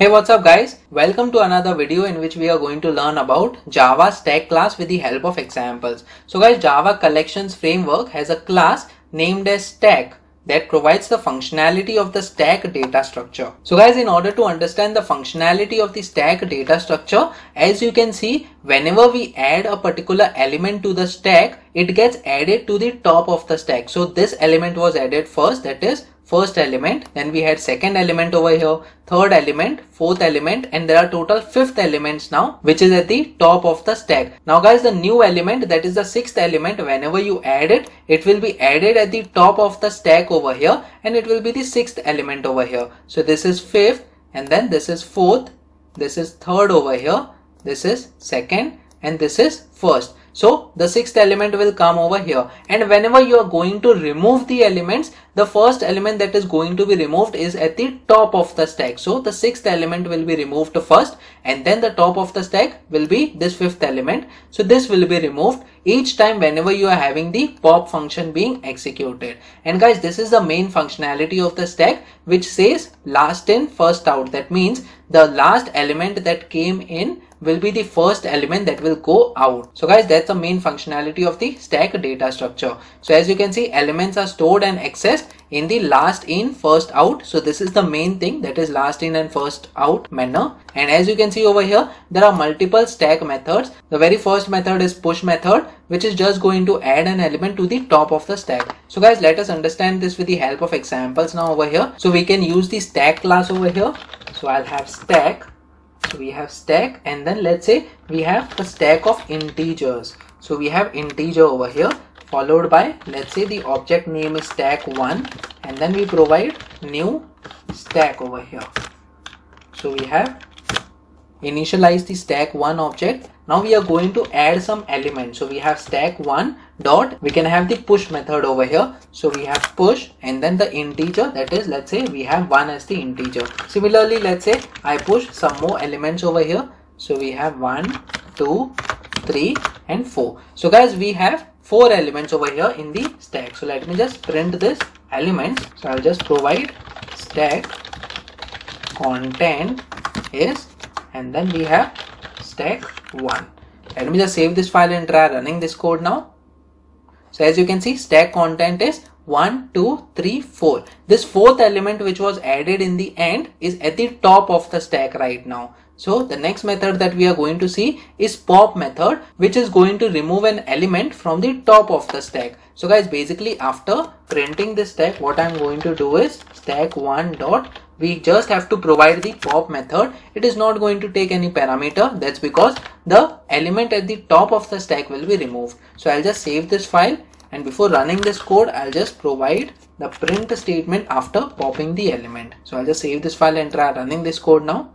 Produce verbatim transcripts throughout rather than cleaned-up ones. Hey, what's up guys, welcome to another video in which we are going to learn about Java Stack class with the help of examples. So guys, Java Collections framework has a class named as Stack that provides the functionality of the stack data structure. So guys, in order to understand the functionality of the stack data structure, as you can see, whenever we add a particular element to the stack, it gets added to the top of the stack. So this element was added first, that is first element, then we had second element over here, third element, fourth element, and there are total fifth elements now, which is at the top of the stack. Now guys, the new element, that is the sixth element, whenever you add it, it will be added at the top of the stack over here, and it will be the sixth element over here. So this is fifth, and then this is fourth, this is third over here, this is second, and this is first. So the sixth element will come over here, and whenever you are going to remove the elements, the first element that is going to be removed is at the top of the stack. So the sixth element will be removed first, and then the top of the stack will be this fifth element. So this will be removed each time whenever you are having the pop function being executed. And guys, this is the main functionality of the stack, which says last in first out. That means the last element that came in will be the first element that will go out. So guys, that's the main functionality of the stack data structure. So as you can see, elements are stored and accessed in the last in first out. So this is the main thing, that is last in and first out manner. And as you can see over here, there are multiple stack methods. The very first method is push method, which is just going to add an element to the top of the stack. So guys, let us understand this with the help of examples now over here. So we can use the stack class over here. So I'll have stack. So we have stack, and then let's say we have the stack of integers. So we have integer over here, followed by, let's say the object name is stack one, and then we provide new stack over here. So we have initialized the stack one object. Now we are going to add some element. So we have stack one dot, we can have the push method over here. So we have push, and then the integer, that is, let's say we have one as the integer. Similarly, let's say I push some more elements over here. So we have one, two, three and four. So guys, we have four elements over here in the stack. So let me just print this element. So I'll just provide stack content is, and then we have stack one. Let me just save this file and try running this code now. So as you can see, stack content is one, two, three, four. This fourth element which was added in the end is at the top of the stack right now. So the next method that we are going to see is pop method, which is going to remove an element from the top of the stack. So guys, basically after printing this stack, what I'm going to do is stack one dot, we just have to provide the pop method. It is not going to take any parameter. That's because the element at the top of the stack will be removed. So I'll just save this file, and before running this code, I'll just provide the print statement after popping the element. So I'll just save this file and try running this code now.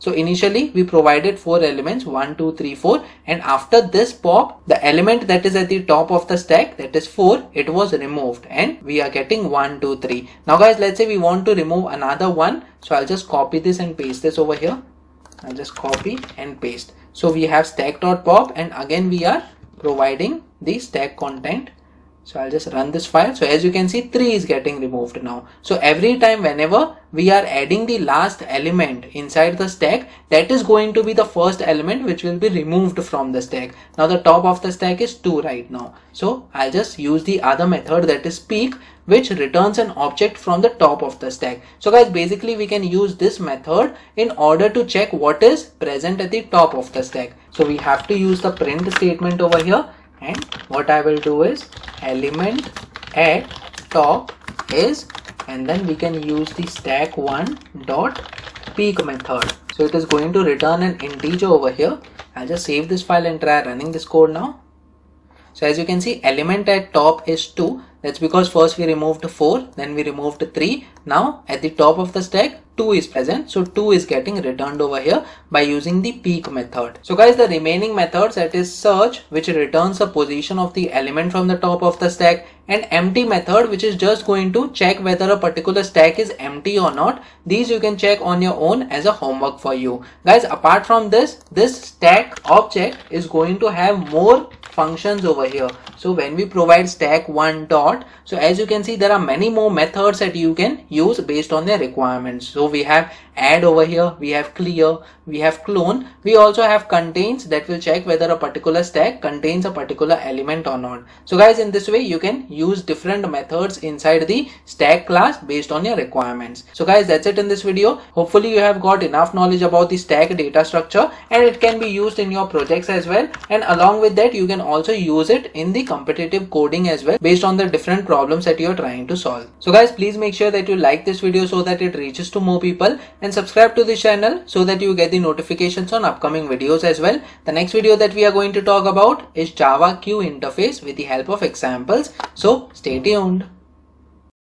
So initially we provided four elements, one, two, three, four, and after this pop, the element that is at the top of the stack, that is four, it was removed, and we are getting one, two, three. Now guys, let's say we want to remove another one. So I'll just copy this and paste this over here. I'll just copy and paste. So we have stack.pop, and again we are providing the stack content. So I'll just run this file. So as you can see, three is getting removed now. So every time whenever we are adding the last element inside the stack, that is going to be the first element which will be removed from the stack. Now the top of the stack is two right now. So I'll just use the other method, that is peek, which returns an object from the top of the stack. So guys, basically we can use this method in order to check what is present at the top of the stack. So we have to use the print statement over here. And what I will do is element at top is, and then we can use the stack one dot peek method. So it is going to return an integer over here. I'll just save this file and try running this code now. So as you can see, element at top is two. That's because first we removed four, then we removed three. Now at the top of the stack, two is present. So two is getting returned over here by using the peek method. So guys, the remaining methods, that is search, which returns the position of the element from the top of the stack, and empty method, which is just going to check whether a particular stack is empty or not. These you can check on your own as a homework for you. Guys, apart from this, this stack object is going to have more functions over here. So when we provide stack one dot, so as you can see, there are many more methods that you can use based on their requirements. So we have add over here, we have clear, we have clone, we also have contains that will check whether a particular stack contains a particular element or not. So guys, in this way you can use different methods inside the stack class based on your requirements. So guys, that's it in this video. Hopefully you have got enough knowledge about the stack data structure and it can be used in your projects as well, and along with that you can also use it in the competitive coding as well based on the different problems that you are trying to solve. So guys, please make sure that you like this video so that it reaches to more people, and subscribe to the channel so that you get the notifications on upcoming videos as well. The next video that we are going to talk about is Java Q interface with the help of examples. So stay tuned.